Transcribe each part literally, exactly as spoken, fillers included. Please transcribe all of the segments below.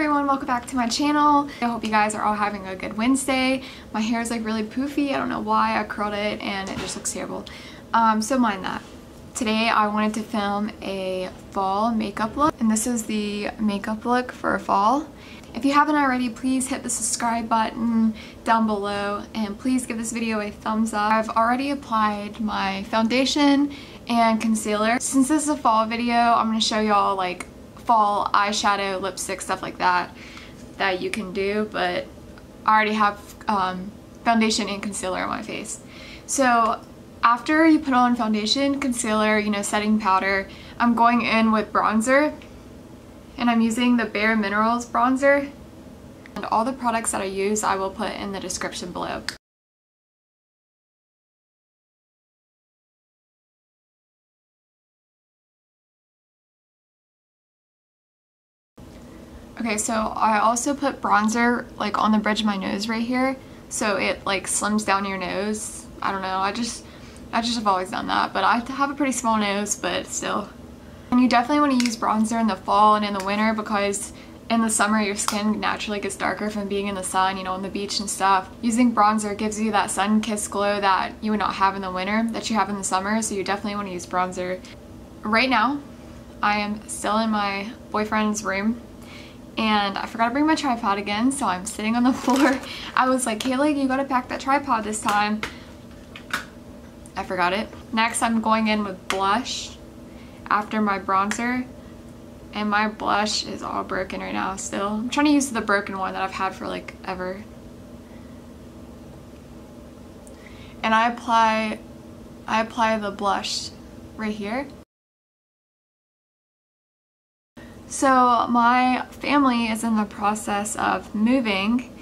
everyone, welcome back to my channel. I hope you guys are all having a good Wednesday. My hair is like really poofy. I don't know why. I curled it and it just looks terrible. Um, so mind that. Today I wanted to film a fall makeup look, and this is the makeup look for fall. If you haven't already, please hit the subscribe button down below and please give this video a thumbs up. I've already applied my foundation and concealer. Since this is a fall video, I'm going to show y'all like fall eyeshadow, lipstick, stuff like that that you can do, but I already have um, foundation and concealer on my face. So after you put on foundation, concealer, you know, setting powder, I'm going in with bronzer, and I'm using the Bare Minerals bronzer, and all the products that I use I will put in the description below. Okay, so I also put bronzer like on the bridge of my nose right here, so it like slims down your nose. I don't know, I just I just have always done that, but I have a pretty small nose, but still. And you definitely want to use bronzer in the fall and in the winter, because in the summer your skin naturally gets darker from being in the sun, you know, on the beach and stuff. Using bronzer gives you that sun-kissed glow that you would not have in the winter that you have in the summer, so you definitely want to use bronzer. Right now, I am still in my boyfriend's room. And I forgot to bring my tripod again, so I'm sitting on the floor. I was like, Kayla, you gotta pack that tripod this time. I forgot it. Next, I'm going in with blush after my bronzer. And my blush is all broken right now still. I'm trying to use the broken one that I've had for like ever. And I apply, I apply the blush right here. So my family is in the process of moving,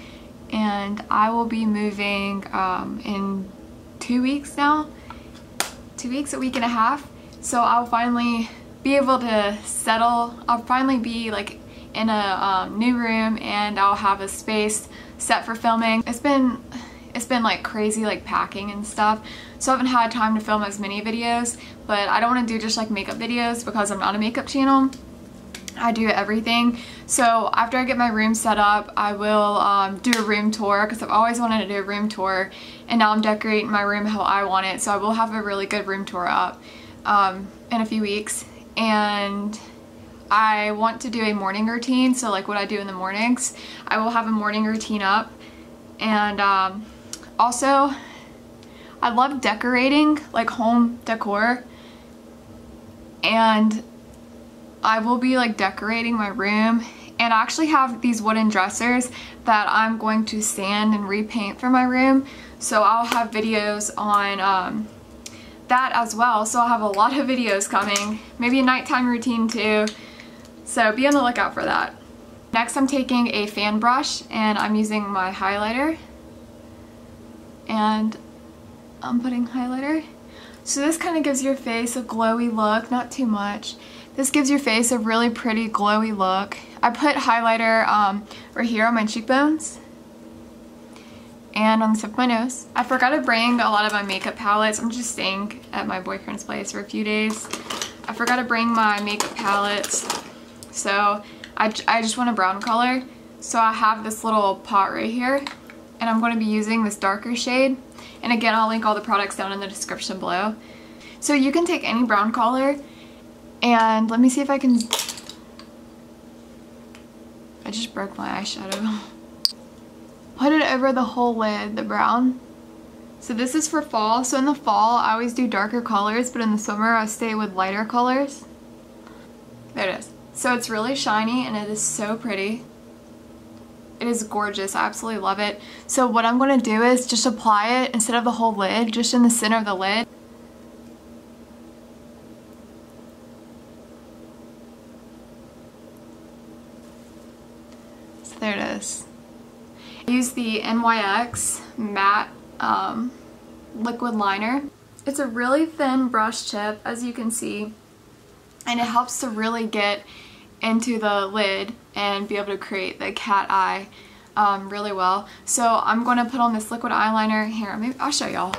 and I will be moving um, in two weeks now, two weeks, a week and a half. So I'll finally be able to settle. I'll finally be like in a um, new room, and I'll have a space set for filming. It's been, it's been like crazy, like packing and stuff. So I haven't had time to film as many videos, but I don't want to do just like makeup videos because I'm not a makeup channel. I do everything. So after I get my room set up, I will um, do a room tour, because I've always wanted to do a room tour, and now I'm decorating my room how I want it, so I will have a really good room tour up um, in a few weeks. And I want to do a morning routine, so like what I do in the mornings, I will have a morning routine up. And um, also I love decorating, like home decor, and I will be like decorating my room, and I actually have these wooden dressers that I'm going to sand and repaint for my room, so I'll have videos on um, that as well. So I'll have a lot of videos coming, maybe a nighttime routine too, so be on the lookout for that. Next, I'm taking a fan brush and I'm using my highlighter, and I'm putting highlighter. So this kind of gives your face a glowy look, not too much. This gives your face a really pretty glowy look. I put highlighter um, right here on my cheekbones and on the tip of my nose. I forgot to bring a lot of my makeup palettes. I'm just staying at my boyfriend's place for a few days. I forgot to bring my makeup palettes, so I, I just want a brown color. So I have this little pot right here, and I'm going to be using this darker shade. And again, I'll link all the products down in the description below. So you can take any brown color. And let me see if I can... I just broke my eyeshadow. Put it over the whole lid, the brown. So this is for fall. So in the fall, I always do darker colors, but in the summer, I stay with lighter colors. There it is. So it's really shiny, and it is so pretty. It is gorgeous. I absolutely love it. So what I'm going to do is just apply it instead of the whole lid, just in the center of the lid. There it is. I use the N Y X matte um, liquid liner. It's a really thin brush tip, as you can see, and it helps to really get into the lid and be able to create the cat eye um, really well. So I'm going to put on this liquid eyeliner here. Maybe I'll show y'all.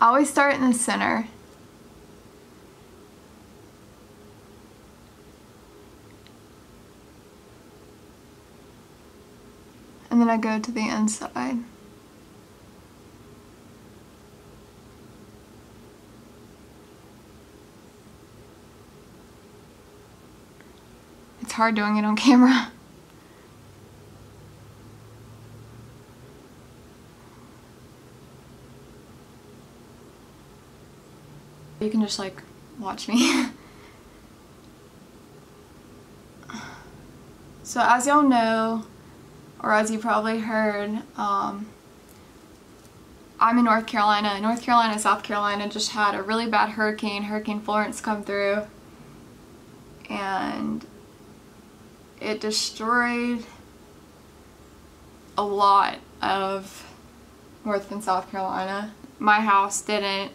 I always start in the center. and then I go to the inside. It's hard doing it on camera. You can just like watch me. So as y'all know, or as you probably heard, um, I'm in North Carolina. North Carolina, South Carolina just had a really bad hurricane, Hurricane Florence, come through, and it destroyed a lot of North and South Carolina. My house didn't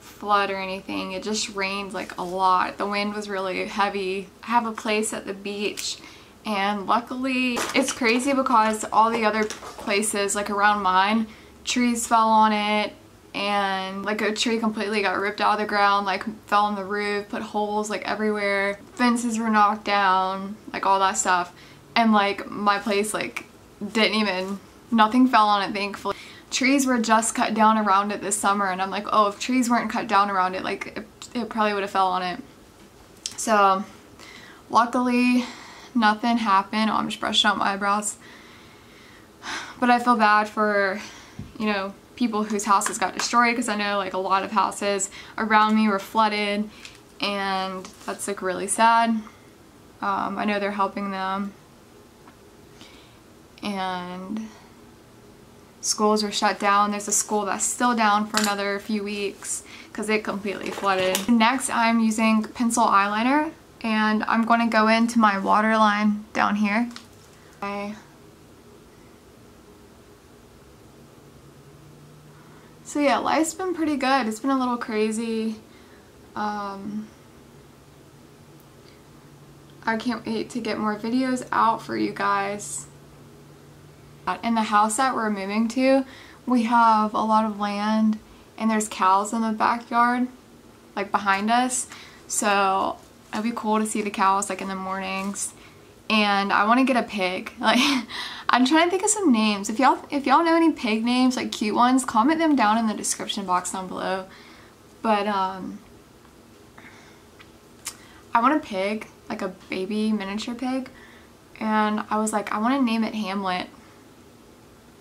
flood or anything. It just rained like a lot. The wind was really heavy. I have a place at the beach, and luckily, it's crazy because all the other places like around mine, trees fell on it, and like a tree completely got ripped out of the ground, like fell on the roof, put holes like everywhere, fences were knocked down, like all that stuff. And like my place like didn't even, nothing fell on it, thankfully. Trees were just cut down around it this summer, and I'm like, oh, if trees weren't cut down around it, like it, it probably would have fell on it. So luckily nothing happened. Oh, I'm just brushing out my eyebrows. But I feel bad for, you know, people whose houses got destroyed, because I know like a lot of houses around me were flooded, and that's like really sad. Um, I know they're helping them, and schools are shut down. There's a school that's still down for another few weeks because it completely flooded. Next, I'm using pencil eyeliner, and I'm going to go into my waterline down here. I So yeah, life's been pretty good. It's been a little crazy. Um, I can't wait to get more videos out for you guys. In the house that we're moving to, we have a lot of land, and there's cows in the backyard, like behind us. So it'd be cool to see the cows like in the mornings. And I want to get a pig. Like, I'm trying to think of some names. If y'all if y'all know any pig names, like cute ones, comment them down in the description box down below. But um, I want a pig, like a baby miniature pig, and I was like, I want to name it Hamlet.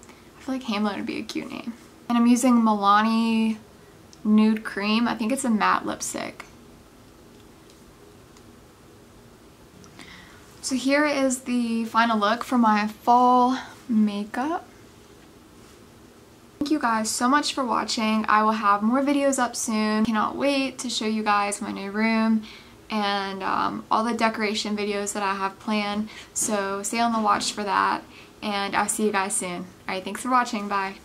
I feel like Hamlet would be a cute name. And I'm using Milani Nude Cream. I think it's a matte lipstick. So here is the final look for my fall makeup. Thank you guys so much for watching. I will have more videos up soon. Cannot wait to show you guys my new room and um, all the decoration videos that I have planned. So stay on the watch for that, and I'll see you guys soon. Alright, thanks for watching. Bye.